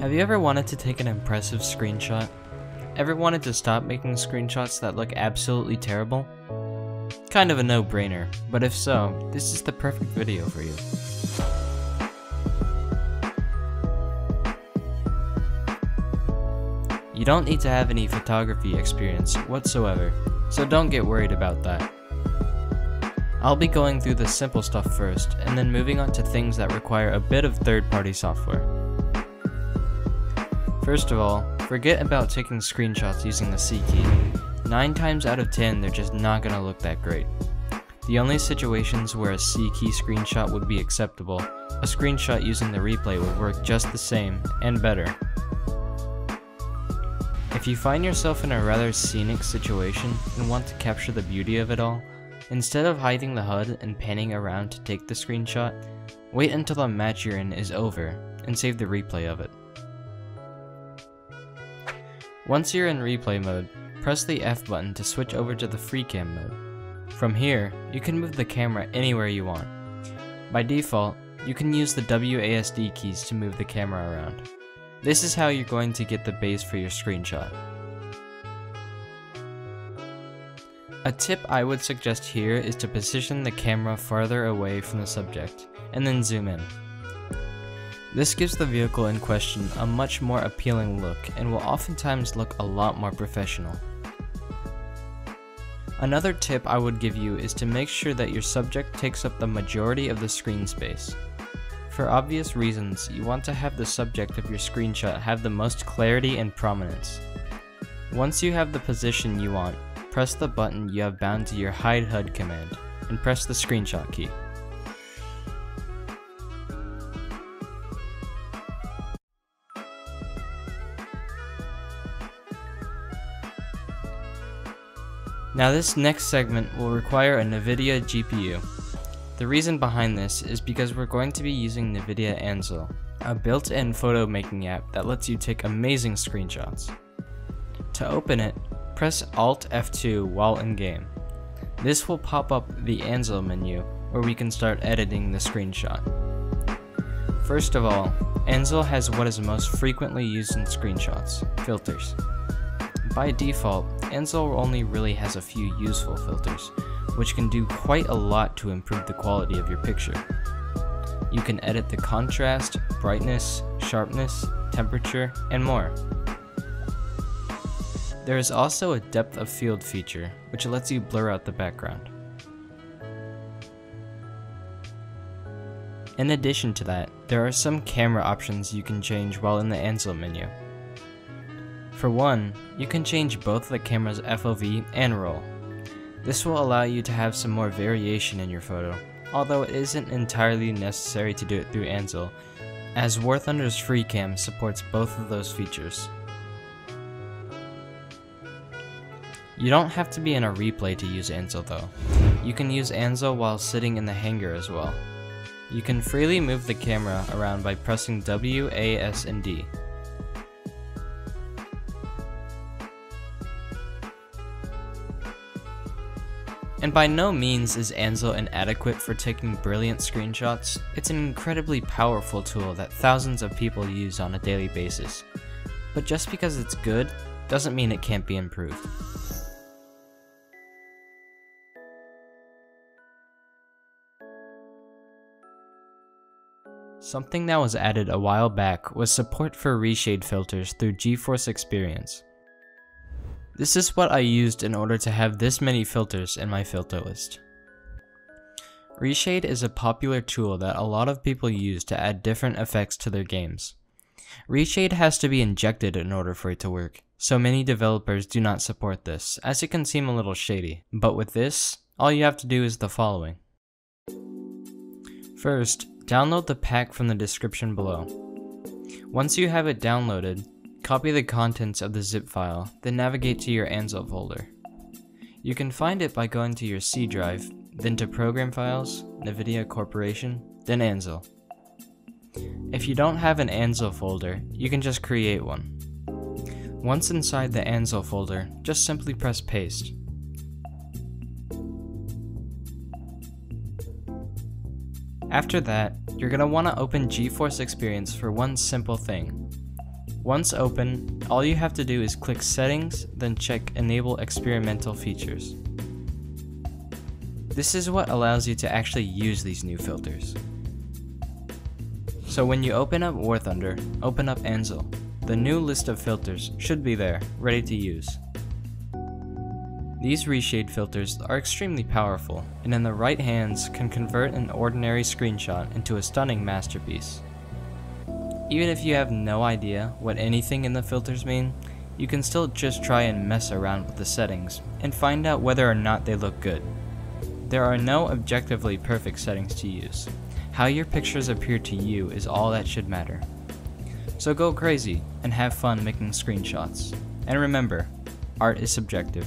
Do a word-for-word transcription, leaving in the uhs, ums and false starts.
Have you ever wanted to take an impressive screenshot? Ever wanted to stop making screenshots that look absolutely terrible? Kind of a no-brainer, but if so, this is the perfect video for you. You don't need to have any photography experience whatsoever, so don't get worried about that. I'll be going through the simple stuff first, and then moving on to things that require a bit of third-party software. First of all, forget about taking screenshots using the C key. nine times out of ten, they're just not gonna look that great. The only situations where a C key screenshot would be acceptable, a screenshot using the replay would work just the same, and better. If you find yourself in a rather scenic situation and want to capture the beauty of it all, instead of hiding the H U D and panning around to take the screenshot, wait until the match you're in is over and save the replay of it. Once you're in replay mode, press the F button to switch over to the free cam mode. From here, you can move the camera anywhere you want. By default, you can use the W A S D keys to move the camera around. This is how you're going to get the base for your screenshot. A tip I would suggest here is to position the camera farther away from the subject, and then zoom in. This gives the vehicle in question a much more appealing look and will oftentimes look a lot more professional. Another tip I would give you is to make sure that your subject takes up the majority of the screen space. For obvious reasons, you want to have the subject of your screenshot have the most clarity and prominence. Once you have the position you want, press the button you have bound to your Hide H U D command, and press the screenshot key. Now this next segment will require a NVIDIA G P U. The reason behind this is because we're going to be using NVIDIA Ansel, a built-in photo making app that lets you take amazing screenshots. To open it, press Alt F two while in game. This will pop up the Ansel menu where we can start editing the screenshot. First of all, Ansel has what is most frequently used in screenshots, filters. By default, Ansel only really has a few useful filters, which can do quite a lot to improve the quality of your picture. You can edit the contrast, brightness, sharpness, temperature, and more. There is also a depth of field feature, which lets you blur out the background. In addition to that, there are some camera options you can change while in the Ansel menu. For one, you can change both the camera's F O V and roll. This will allow you to have some more variation in your photo, although it isn't entirely necessary to do it through Ansel, as War Thunder's free cam supports both of those features. You don't have to be in a replay to use Ansel though. You can use Ansel while sitting in the hangar as well. You can freely move the camera around by pressing W, A, S, and D. And by no means is Ansel inadequate for taking brilliant screenshots. It's an incredibly powerful tool that thousands of people use on a daily basis. But just because it's good, doesn't mean it can't be improved. Something that was added a while back was support for ReShade filters through GeForce Experience. This is what I used in order to have this many filters in my filter list. ReShade is a popular tool that a lot of people use to add different effects to their games. ReShade has to be injected in order for it to work, so many developers do not support this, as it can seem a little shady. But with this, all you have to do is the following. First, download the pack from the description below. Once you have it downloaded, copy the contents of the zip file, then navigate to your Ansel folder. You can find it by going to your C drive, then to Program Files, NVIDIA Corporation, then Ansel. If you don't have an Ansel folder, you can just create one. Once inside the Ansel folder, just simply press Paste. After that, you're going to want to open GeForce Experience for one simple thing. Once open, all you have to do is click Settings, then check Enable Experimental Features. This is what allows you to actually use these new filters. So when you open up War Thunder, open up Ansel. The new list of filters should be there, ready to use. These reshade filters are extremely powerful, and in the right hands can convert an ordinary screenshot into a stunning masterpiece. Even if you have no idea what anything in the filters mean, you can still just try and mess around with the settings and find out whether or not they look good. There are no objectively perfect settings to use. How your pictures appear to you is all that should matter. So go crazy and have fun making screenshots. And remember, art is subjective.